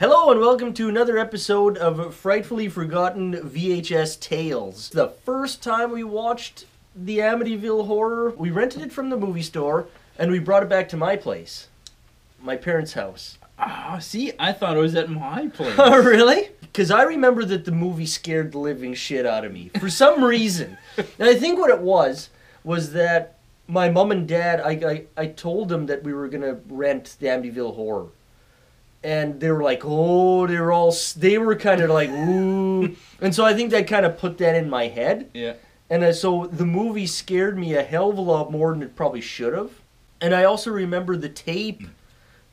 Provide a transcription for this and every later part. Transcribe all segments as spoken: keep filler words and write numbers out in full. Hello and welcome to another episode of Frightfully Forgotten V H S Tales. The first time we watched the Amityville Horror, we rented it from the movie store and we brought it back to my place. My parents' house. Ah, oh, see, I thought it was at my place. Oh, really? Because I remember that the movie scared the living shit out of me. For some reason. And I think what it was, was that my mom and dad, I, I, I told them that we were going to rent the Amityville Horror. And they were like, oh, they were all, they were kind of like, ooh. And so I think that kind of put that in my head. Yeah. And I, so the movie scared me a hell of a lot more than it probably should have. And I also remember the tape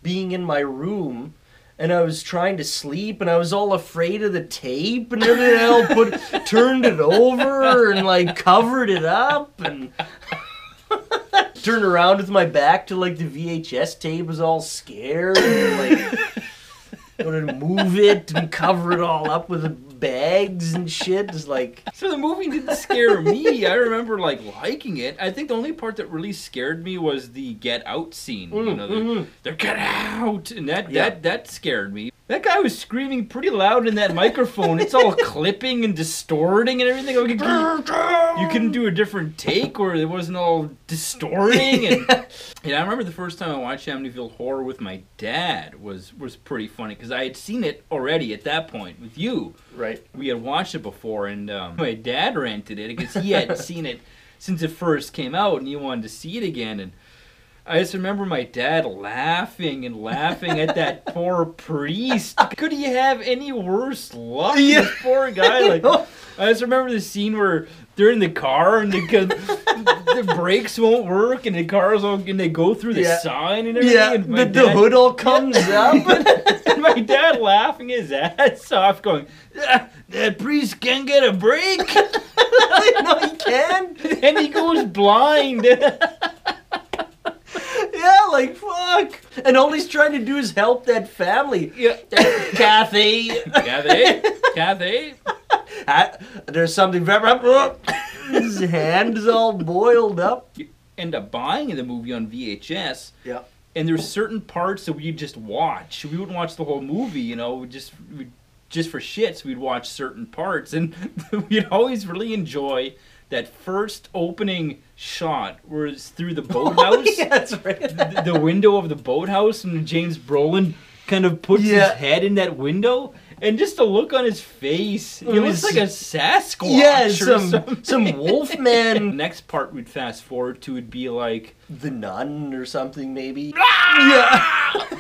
being in my room, and I was trying to sleep, and I was all afraid of the tape, and everything else put, turned it over and, like, covered it up, and turned around with my back to, like, the V H S tape was all scared, and, like, wanted to move it and cover it all up with a bags and shit. Just like, so the movie didn't scare me. I remember like liking it. I think the only part that really scared me was the get out scene. Mm, you know, they're, mm-hmm. they're get out, and that yeah. that that scared me. That guy was screaming pretty loud in that microphone. It's all clipping and distorting and everything. Like, you couldn't do a different take where it wasn't all distorting. And, yeah. and I remember the first time I watched Amityville Horror with my dad was was pretty funny because I had seen it already at that point with you. Right. We had watched it before, and um, my dad rented it because he hadn't seen it since it first came out, and he wanted to see it again. And I just remember my dad laughing and laughing at that poor priest. Could he have any worse luck? Yeah. This poor guy. Like, I just remember the scene where they're in the car and the, the brakes won't work, and the cars all, and they go through the yeah. sign and everything. Yeah, and the, dad, the hood all comes up. And my dad laughing his ass off, going, ah, "That priest can't get a break." No, he can. And he goes blind. Yeah, like, fuck. And all he's trying to do is help that family. Yeah. Kathy. Kathy. Kathy. I, there's something very... His hand is all boiled up. You end up buying the movie on V H S. Yeah. And there's certain parts that we just watch. We wouldn't watch the whole movie, you know. We just, we, just for shits, we'd watch certain parts. And we'd always really enjoy that first opening shot where it's through the boathouse, oh, yeah, that's right. the, the window of the boathouse, and James Brolin kind of puts yeah. his head in that window, and just the look on his face, it, it looks like a Sasquatch yeah, or some, something. Some wolf man. Next part we'd fast forward to would be like The Nun or something maybe. Ah! Yeah.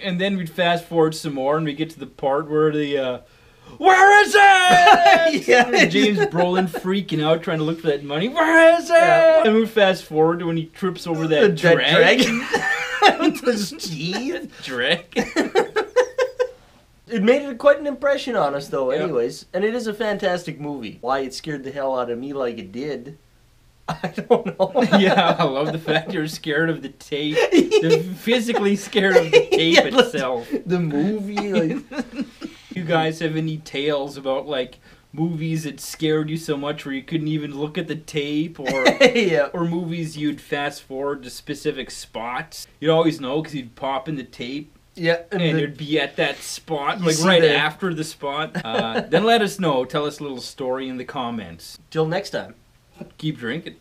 And then we'd fast forward some more and we get to the part where the... Uh, where is it? Yeah. James Brolin freaking out, trying to look for that money. Where is it? Yeah. And we fast forward to when he trips over that, that dragon. With his teeth. Dragon. It made it quite an impression on us, though, yeah. anyways. And it is a fantastic movie. Why it scared the hell out of me like it did, I don't know. Yeah, I love the fact you're scared of the tape. You're physically scared of the tape yeah, itself. The movie, like... You guys have any tales about like movies that scared you so much where you couldn't even look at the tape, or yeah. or movies you'd fast forward to specific spots? You'd always know because you'd pop in the tape, yeah, and, and the... you'd be at that spot, you like right that. after the spot. Uh, then let us know. Tell us a little story in the comments. Till next time, keep drinking.